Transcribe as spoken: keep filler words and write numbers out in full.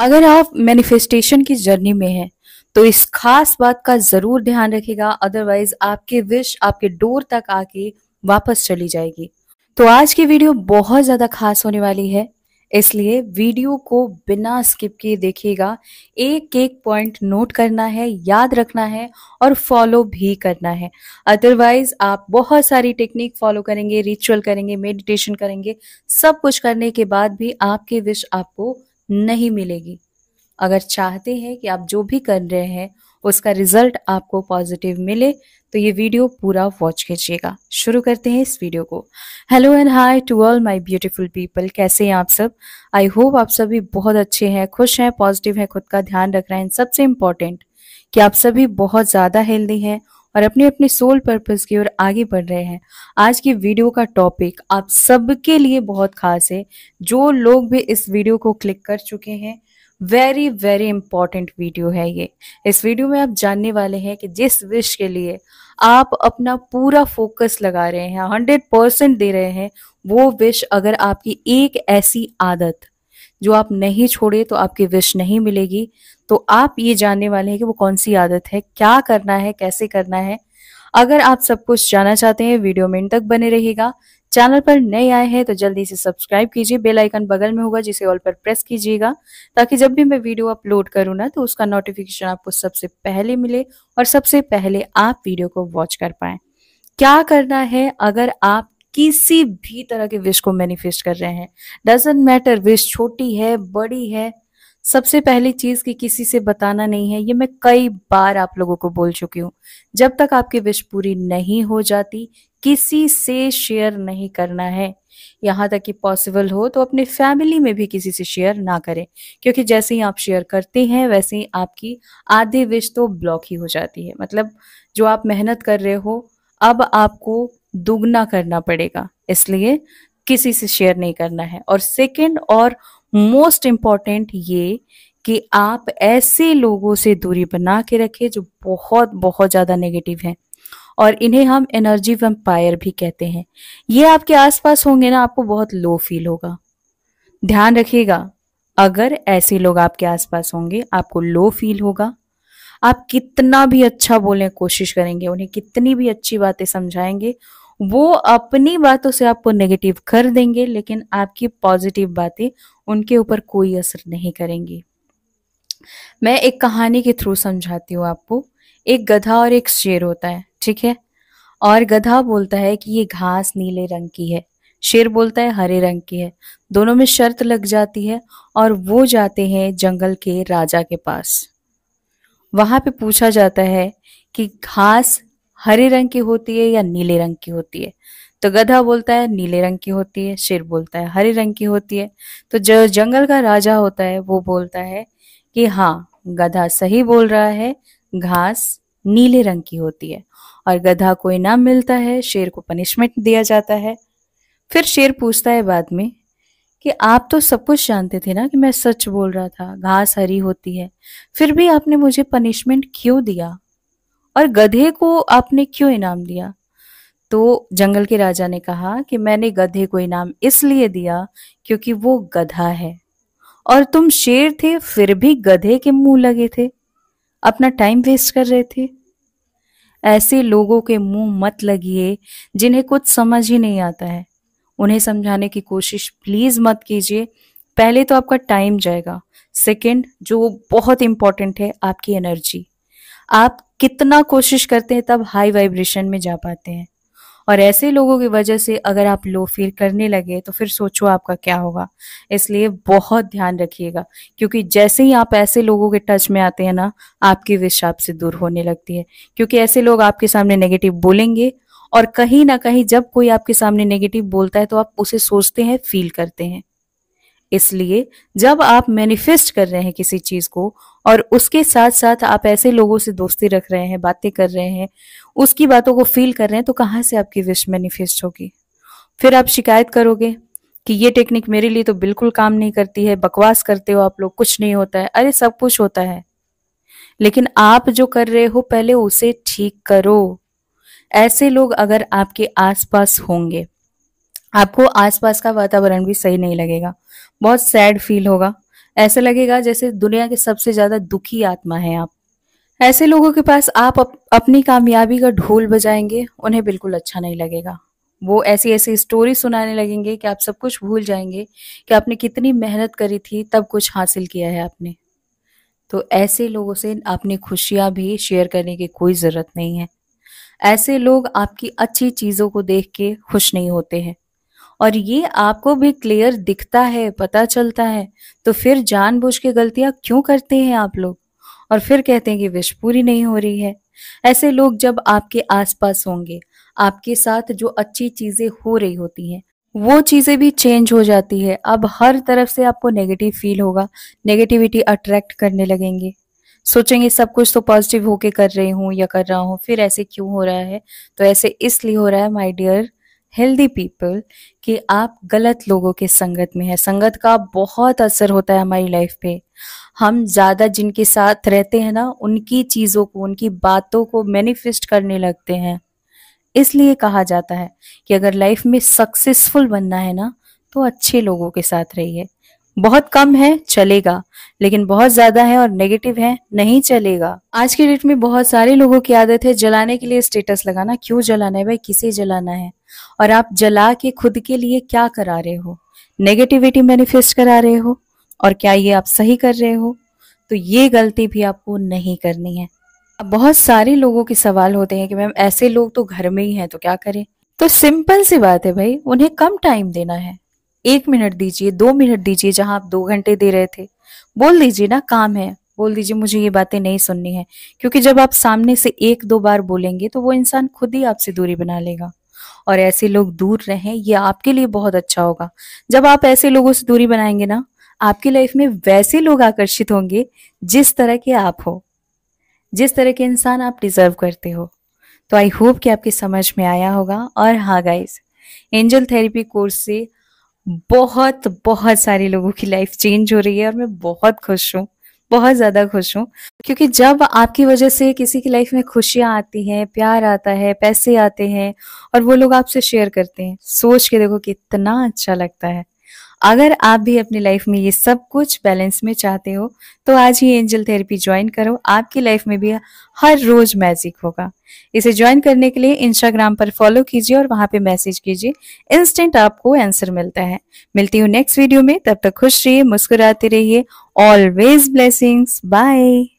अगर आप मैनिफेस्टेशन की जर्नी में हैं तो इस खास बात का जरूर ध्यान रखिएगा, अदरवाइज आपके विश आपके डोर तक आके वापस चली जाएगी। तो आज की वीडियो बहुत ज़्यादा खास होने वाली है, इसलिए वीडियो को बिना स्किप किए देखिएगा। एक एक पॉइंट नोट करना है, याद रखना है और फॉलो भी करना है। अदरवाइज आप बहुत सारी टेक्निक फॉलो करेंगे, रिचुअल करेंगे, मेडिटेशन करेंगे, सब कुछ करने के बाद भी आपकी विश आपको नहीं मिलेगी। अगर चाहते हैं कि आप जो भी कर रहे हैं उसका रिजल्ट आपको पॉजिटिव मिले तो ये वीडियो पूरा वॉच कीजिएगा। शुरू करते हैं इस वीडियो को। Hello and hi to all my beautiful people, कैसे हैं आप सब? आई होप आप सभी बहुत अच्छे हैं, खुश हैं, पॉजिटिव हैं, खुद का ध्यान रख रहे हैं। सबसे इम्पोर्टेंट कि आप सभी बहुत ज़्यादा हेल्दी हैं और अपने अपने सोल पर्पस की ओर आगे बढ़ रहे हैं। आज की वीडियो का टॉपिक आप सबके लिए बहुत खास है। जो लोग भी इस वीडियो को क्लिक कर चुके हैं, वेरी वेरी इंपॉर्टेंट वीडियो है ये। इस वीडियो में आप जानने वाले हैं कि जिस विश के लिए आप अपना पूरा फोकस लगा रहे हैं, हंड्रेड परसेंट दे रहे हैं, वो विश अगर आपकी एक ऐसी आदत जो आप नहीं छोड़े तो आपकी विश नहीं मिलेगी। तो आप ये जानने वाले हैं कि वो कौन सी आदत है, क्या करना है, कैसे करना है। अगर आप सब कुछ जानना चाहते हैं वीडियो में इन तक बने रहिएगा। चैनल पर नए आए हैं तो जल्दी से सब्सक्राइब कीजिए, बेल आइकन बगल में होगा जिसे ऑल पर प्रेस कीजिएगा, ताकि जब भी मैं वीडियो अपलोड करूँ ना तो उसका नोटिफिकेशन आपको सबसे पहले मिले और सबसे पहले आप वीडियो को वॉच कर पाएँ। क्या करना है अगर आप किसी भी तरह के विश को मैनिफेस्ट कर रहे हैं, डजेंट मैटर विश छोटी है बड़ी है। सबसे पहली चीज कि किसी से बताना नहीं है। ये मैं कई बार आप लोगों को बोल चुकी हूँ, जब तक आपकी विश पूरी नहीं हो जाती किसी से शेयर नहीं करना है। यहाँ तक कि पॉसिबल हो तो अपने फैमिली में भी किसी से शेयर ना करें, क्योंकि जैसे ही आप शेयर करते हैं वैसे ही आपकी आधी विश तो ब्लॉक ही हो जाती है। मतलब जो आप मेहनत कर रहे हो अब आपको दुगना करना पड़ेगा, इसलिए किसी से शेयर नहीं करना है। और सेकंड और मोस्ट इम्पॉर्टेंट ये कि आप ऐसे लोगों से दूरी बना के रखें जो बहुत बहुत ज़्यादा नेगेटिव हैं, और इन्हें हम एनर्जी वैम्पायर भी कहते हैं। ये आपके आसपास होंगे ना, आपको बहुत लो फील होगा। ध्यान रखिएगा, अगर ऐसे लोग आपके आसपास होंगे आपको लो फील होगा। आप कितना भी अच्छा बोलने की कोशिश करेंगे, उन्हें कितनी भी अच्छी बातें समझाएंगे, वो अपनी बातों से आपको नेगेटिव कर देंगे, लेकिन आपकी पॉजिटिव बातें उनके ऊपर कोई असर नहीं करेंगी। मैं एक कहानी के थ्रू समझाती हूँ आपको। एक गधा और एक शेर होता है, ठीक है? और गधा बोलता है कि ये घास नीले रंग की है, शेर बोलता है हरे रंग की है। दोनों में शर्त लग जाती है और वो जाते हैं जंगल के राजा के पास। वहां पे पूछा जाता है कि घास हरे रंग की होती है या नीले रंग की होती है? तो गधा बोलता है नीले रंग की होती है, शेर बोलता है हरे रंग की होती है। तो जो जंगल का राजा होता है वो बोलता है कि हाँ, गधा सही बोल रहा है, घास नीले रंग की होती है। और गधा को इनाम मिलता है, शेर को पनिशमेंट दिया जाता है। फिर शेर पूछता है बाद में कि आप तो सब कुछ जानते थे ना कि मैं सच बोल रहा था, घास हरी होती है, फिर भी आपने मुझे पनिशमेंट क्यों दिया और गधे को आपने क्यों इनाम दिया? तो जंगल के राजा ने कहा कि मैंने गधे को इनाम इसलिए दिया क्योंकि वो गधा है, और तुम शेर थे फिर भी गधे के मुंह लगे थे, अपना टाइम वेस्ट कर रहे थे। ऐसे लोगों के मुंह मत लगिए जिन्हें कुछ समझ ही नहीं आता है। उन्हें समझाने की कोशिश प्लीज मत कीजिए, पहले तो आपका टाइम जाएगा। सेकंड, जो बहुत इम्पॉर्टेंट है, आपकी एनर्जी। आप कितना कोशिश करते हैं तब हाई वाइब्रेशन में जा पाते हैं, और ऐसे लोगों की वजह से अगर आप लो फील करने लगे तो फिर सोचो आपका क्या होगा। इसलिए बहुत ध्यान रखिएगा, क्योंकि जैसे ही आप ऐसे लोगों के टच में आते हैं ना, आपकी विश आपसे दूर होने लगती है, क्योंकि ऐसे लोग आपके सामने नेगेटिव बोलेंगे। और कहीं ना कहीं जब कोई आपके सामने नेगेटिव बोलता है तो आप उसे सोचते हैं, फील करते हैं। इसलिए जब आप मैनिफेस्ट कर रहे हैं किसी चीज को और उसके साथ साथ आप ऐसे लोगों से दोस्ती रख रहे हैं, बातें कर रहे हैं, उसकी बातों को फील कर रहे हैं, तो कहाँ से आपकी विश मैनिफेस्ट होगी? फिर आप शिकायत करोगे कि ये टेक्निक मेरे लिए तो बिल्कुल काम नहीं करती है, बकवास करते हो आप लोग, कुछ नहीं होता है। अरे सब कुछ होता है, लेकिन आप जो कर रहे हो पहले उसे ठीक करो। ऐसे लोग अगर आपके आसपास होंगे, आपको आसपास का वातावरण भी सही नहीं लगेगा, बहुत सैड फील होगा। ऐसा लगेगा जैसे दुनिया के सबसे ज्यादा दुखी आत्मा है आप। ऐसे लोगों के पास आप अप, अपनी कामयाबी का ढोल बजाएंगे, उन्हें बिल्कुल अच्छा नहीं लगेगा। वो ऐसी ऐसी स्टोरी सुनाने लगेंगे कि आप सब कुछ भूल जाएंगे कि आपने कितनी मेहनत करी थी, तब कुछ हासिल किया है आपने। तो ऐसे लोगों से अपनी खुशियां भी शेयर करने की कोई ज़रूरत नहीं है। ऐसे लोग आपकी अच्छी चीज़ों को देख के खुश नहीं होते हैं, और ये आपको भी क्लियर दिखता है, पता चलता है। तो फिर जानबूझ के गलतियां क्यों करते हैं आप लोग, और फिर कहते हैं कि विश पूरी नहीं हो रही है। ऐसे लोग जब आपके आसपास होंगे, आपके साथ जो अच्छी चीज़ें हो रही होती हैं वो चीज़ें भी चेंज हो जाती है। अब हर तरफ से आपको नेगेटिव फील होगा, नेगेटिविटी अट्रैक्ट करने लगेंगे। सोचेंगे सब कुछ तो पॉजिटिव होके कर रही हूँ या कर रहा हूँ, फिर ऐसे क्यों हो रहा है। तो ऐसे इसलिए हो रहा है माय डियर हेल्दी पीपल कि आप गलत लोगों के संगत में है। संगत का बहुत असर होता है हमारी लाइफ पे। हम ज़्यादा जिनके साथ रहते हैं ना, उनकी चीज़ों को, उनकी बातों को मैनिफेस्ट करने लगते हैं। इसलिए कहा जाता है कि अगर लाइफ में सक्सेसफुल बनना है ना, तो अच्छे लोगों के साथ रहिए। बहुत कम है चलेगा, लेकिन बहुत ज्यादा है और नेगेटिव है नहीं चलेगा। आज के डेट में बहुत सारे लोगों की आदत है जलाने के लिए स्टेटस लगाना। क्यों जलाना है भाई, किसे जलाना है? और आप जला के खुद के लिए क्या करा रहे हो? नेगेटिविटी मैनिफेस्ट करा रहे हो। और क्या ये आप सही कर रहे हो? तो ये गलती भी आपको नहीं करनी है। बहुत सारे लोगों के सवाल होते हैं कि मैम ऐसे लोग तो घर में ही हैं, तो क्या करें? तो सिंपल सी बात है भाई, उन्हें कम टाइम देना है। एक मिनट दीजिए, दो मिनट दीजिए। जहां आप दो घंटे दे रहे थे, बोल दीजिए ना काम है, बोल दीजिए मुझे ये बातें नहीं सुननी है। क्योंकि जब आप सामने से एक दो बार बोलेंगे तो वो इंसान खुद ही आपसे दूरी बना लेगा। और ऐसे लोग दूर रहें, ये आपके लिए बहुत अच्छा होगा। जब आप ऐसे लोगों से दूरी बनाएंगे ना, आपकी लाइफ में वैसे लोग आकर्षित होंगे जिस तरह के आप हो, जिस तरह के इंसान आप डिजर्व करते हो। तो आई होप कि आपकी समझ में आया होगा। और हाँ गाइज, एंजल थेरेपी कोर्स से बहुत बहुत सारे लोगों की लाइफ चेंज हो रही है और मैं बहुत खुश हूँ, बहुत ज़्यादा खुश हूँ। क्योंकि जब आपकी वजह से किसी की लाइफ में खुशियाँ आती हैं, प्यार आता है, पैसे आते हैं और वो लोग आपसे शेयर करते हैं, सोच के देखो कितना अच्छा लगता है। अगर आप भी अपनी लाइफ में ये सब कुछ बैलेंस में चाहते हो तो आज ही एंजल थेरेपी ज्वाइन करो। आपकी लाइफ में भी हर रोज मैजिक होगा। इसे ज्वाइन करने के लिए इंस्टाग्राम पर फॉलो कीजिए और वहां पे मैसेज कीजिए। इंस्टेंट आपको आंसर मिलता है। मिलती हूँ नेक्स्ट वीडियो में, तब तक खुश रहिए, मुस्कुराते रहिए। Always blessings, bye.